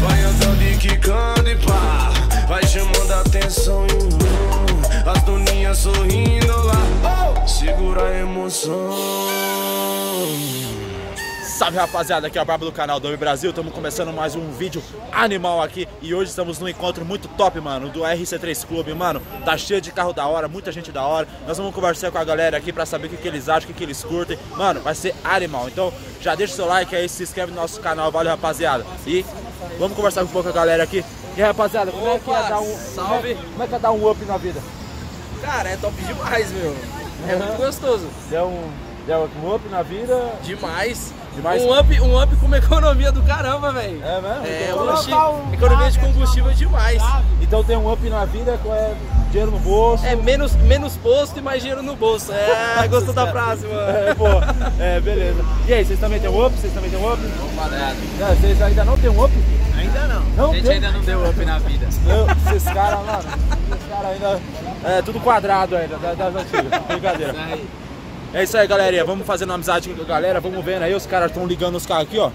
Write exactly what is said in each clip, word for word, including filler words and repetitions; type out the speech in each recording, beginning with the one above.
Vai andando e quicando e pá, vai chamando a atenção e um, as doninhas sorrindo lá, oh, segura a emoção. Salve rapaziada, aqui é a Barba do canal D U B Brasil, estamos começando mais um vídeo animal aqui. E hoje estamos num encontro muito top, mano, do R C três Clube, mano. Tá cheio de carro da hora, muita gente da hora. Nós vamos conversar com a galera aqui pra saber o que, que eles acham, o que, que eles curtem. Mano, vai ser animal, então já deixa o seu like aí, se inscreve no nosso canal, valeu rapaziada. E vamos conversar um pouco com a galera aqui. E aí, rapaziada, como Opa, é que é dar um... Salve! Como é que é dar um up na vida? Cara, é top demais, meu. É muito gostoso. Deu um, deu um up na vida? Demais! Demais. Um up, um up com uma economia do caramba, velho. É mesmo? É, então, um um economia de combustível é demais. Então tem um up na vida com é dinheiro no bolso. É menos, menos posto e mais dinheiro no bolso. É, gostou da frase, mano. É, boa. É, beleza. E aí, vocês também tem um up? Vocês também tem um up? Não, não, vocês ainda não tem um up? Ainda não. não A gente tem... ainda não deu up na vida. Não, esses caras, mano. Esses caras ainda... É, tudo quadrado ainda, das antigas. Brincadeira. É isso aí, galerinha. Vamos fazendo amizade com a galera. Vamos vendo aí. Os caras estão ligando os carros aqui, ó.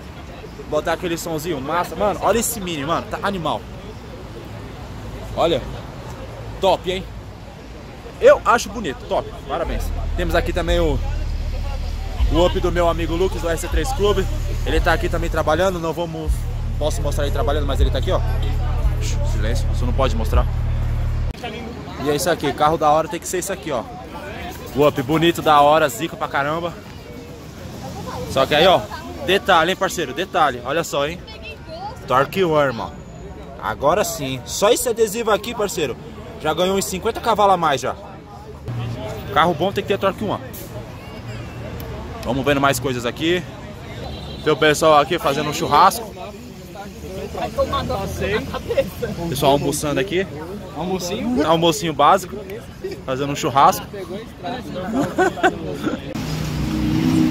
Botar aquele somzinho massa. Mano, olha esse mini, mano. Tá animal. Olha. Top, hein? Eu acho bonito. Top. Parabéns. Temos aqui também o... o up do meu amigo Lucas, do S três Clube. Ele tá aqui também trabalhando. Não vamos... Posso mostrar ele trabalhando, mas ele tá aqui, ó. Silêncio. Isso não pode mostrar. E é isso aqui. Carro da hora tem que ser isso aqui, ó. Up, bonito, da hora, zica pra caramba. Só que aí, ó, detalhe, hein, parceiro, detalhe. Olha só, hein. Torque One, irmão. Agora sim. Só esse adesivo aqui, parceiro, já ganhou uns cinquenta cavalos a mais já. Carro bom tem que ter Torque One. Vamos vendo mais coisas aqui. Tem o pessoal aqui fazendo um churrasco. Pessoal almoçando aqui. Almocinho? Almocinho básico. Fazendo um churrasco.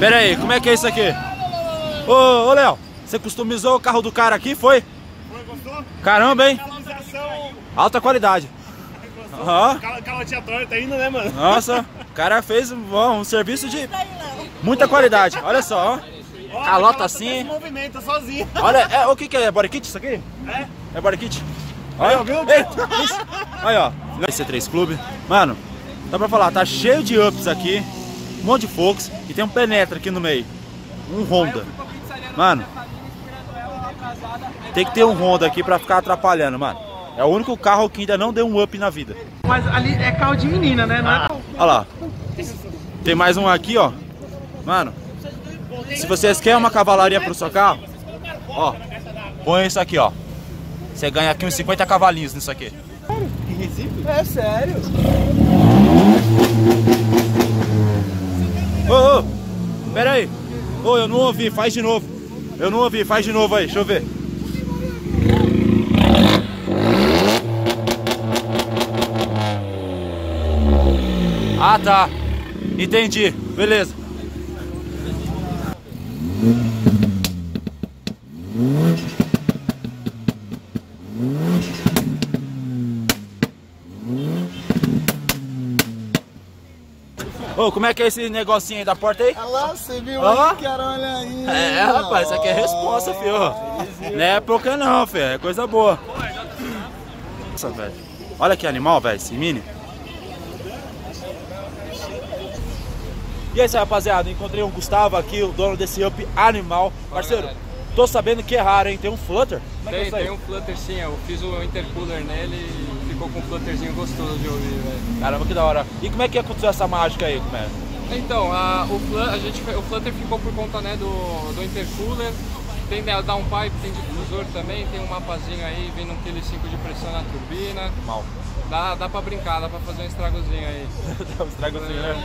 Pera aí, como é que é isso aqui? Ô, ô Léo, você customizou o carro do cara aqui, foi? Foi, gostou? Caramba, hein? Alta qualidade. Gostou? Calotinha torta ainda, né, mano? Nossa, o cara fez um, um serviço de muita qualidade. Olha só, ó. Oh, calota assim. Movimenta sozinho. Olha, é, o que que é? É body kit isso aqui? É. É body kit? Olha, viu? Aí, ó. C três Clube. Mano, dá pra falar, tá cheio de ups aqui. Um monte de Fox. E tem um Penetra aqui no meio. Um Honda. Mano, tem que ter um Honda aqui pra ficar atrapalhando, mano. É o único carro que ainda não deu um up na vida. Mas ali é carro de menina, né? Não é... Olha lá. Tem mais um aqui, ó. Mano. Se vocês querem uma cavalaria pro seu carro, ó, põe isso aqui, ó. Você ganha aqui uns cinquenta cavalinhos nisso aqui. É sério? Ô, ô, pera aí. Ô, eu não ouvi, faz de novo. Eu não ouvi, faz de novo aí, deixa eu ver. Ah, tá. Entendi, beleza. Ô, como é que é esse negocinho aí da porta aí? Olha lá, você viu oh. aí, cara, olha aí. É, rapaz, isso aqui é responsa, filho. Não é pouca não, filho, é coisa boa. Nossa, velho. Olha que animal, velho, esse mini. E é isso aí, rapaziada, encontrei o Gustavo aqui, o dono desse up animal. Parceiro, tô sabendo que é raro, hein? Tem um flutter? Como tem, é tem um flutter sim, eu fiz o intercooler nele e ficou com um flutterzinho gostoso de ouvir, velho. Caramba, que da hora. E como é que aconteceu essa mágica aí, como é? Então, a, o, flutter, a gente, o flutter ficou por conta, né, do, do intercooler, tem né, downpipe, tem difusor também, tem um mapazinho aí, vem num quilo e cinco de pressão na turbina. Mal. Dá, dá pra brincar, dá pra fazer um estragozinho aí. Dá um estragozinho, né?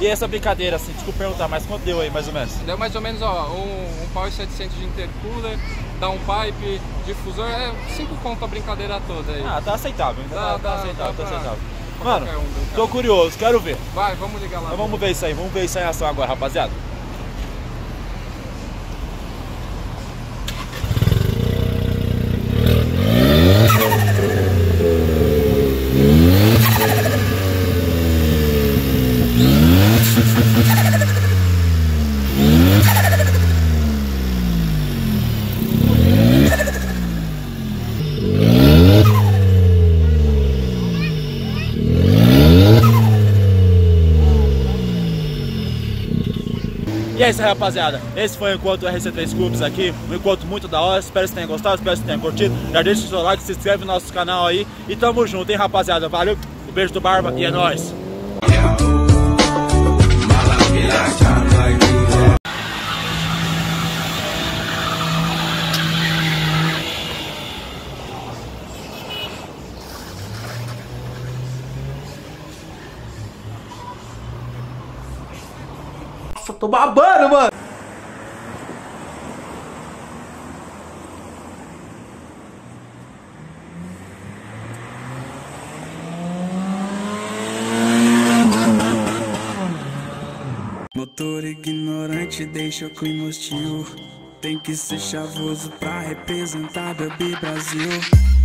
E essa brincadeira, assim, desculpa perguntar, mas quanto deu aí, mais ou menos? Deu mais ou menos, ó, um, um Power setecentos de intercooler, downpipe, difusor, é cinco conto a brincadeira toda aí. Ah, tá aceitável, então dá, tá, dá, tá aceitável, tá aceitável. Mano, um tô curioso, quero ver. Vai, vamos ligar lá. Então vamos ver isso aí, vamos ver isso aí em ação agora, rapaziada. E é isso aí, rapaziada. Esse foi o encontro R C três Clubes aqui. Um encontro muito da hora. Espero que vocês tenham gostado, espero que vocês tenham curtido. Já deixa o seu like, se inscreve no nosso canal aí. E tamo junto, hein, rapaziada. Valeu, um beijo do Barba e é nóis. Nossa, tô babando, mano! Motor ignorante deixa o clima hostil. Tem que ser chavoso pra representar D U B Brasil.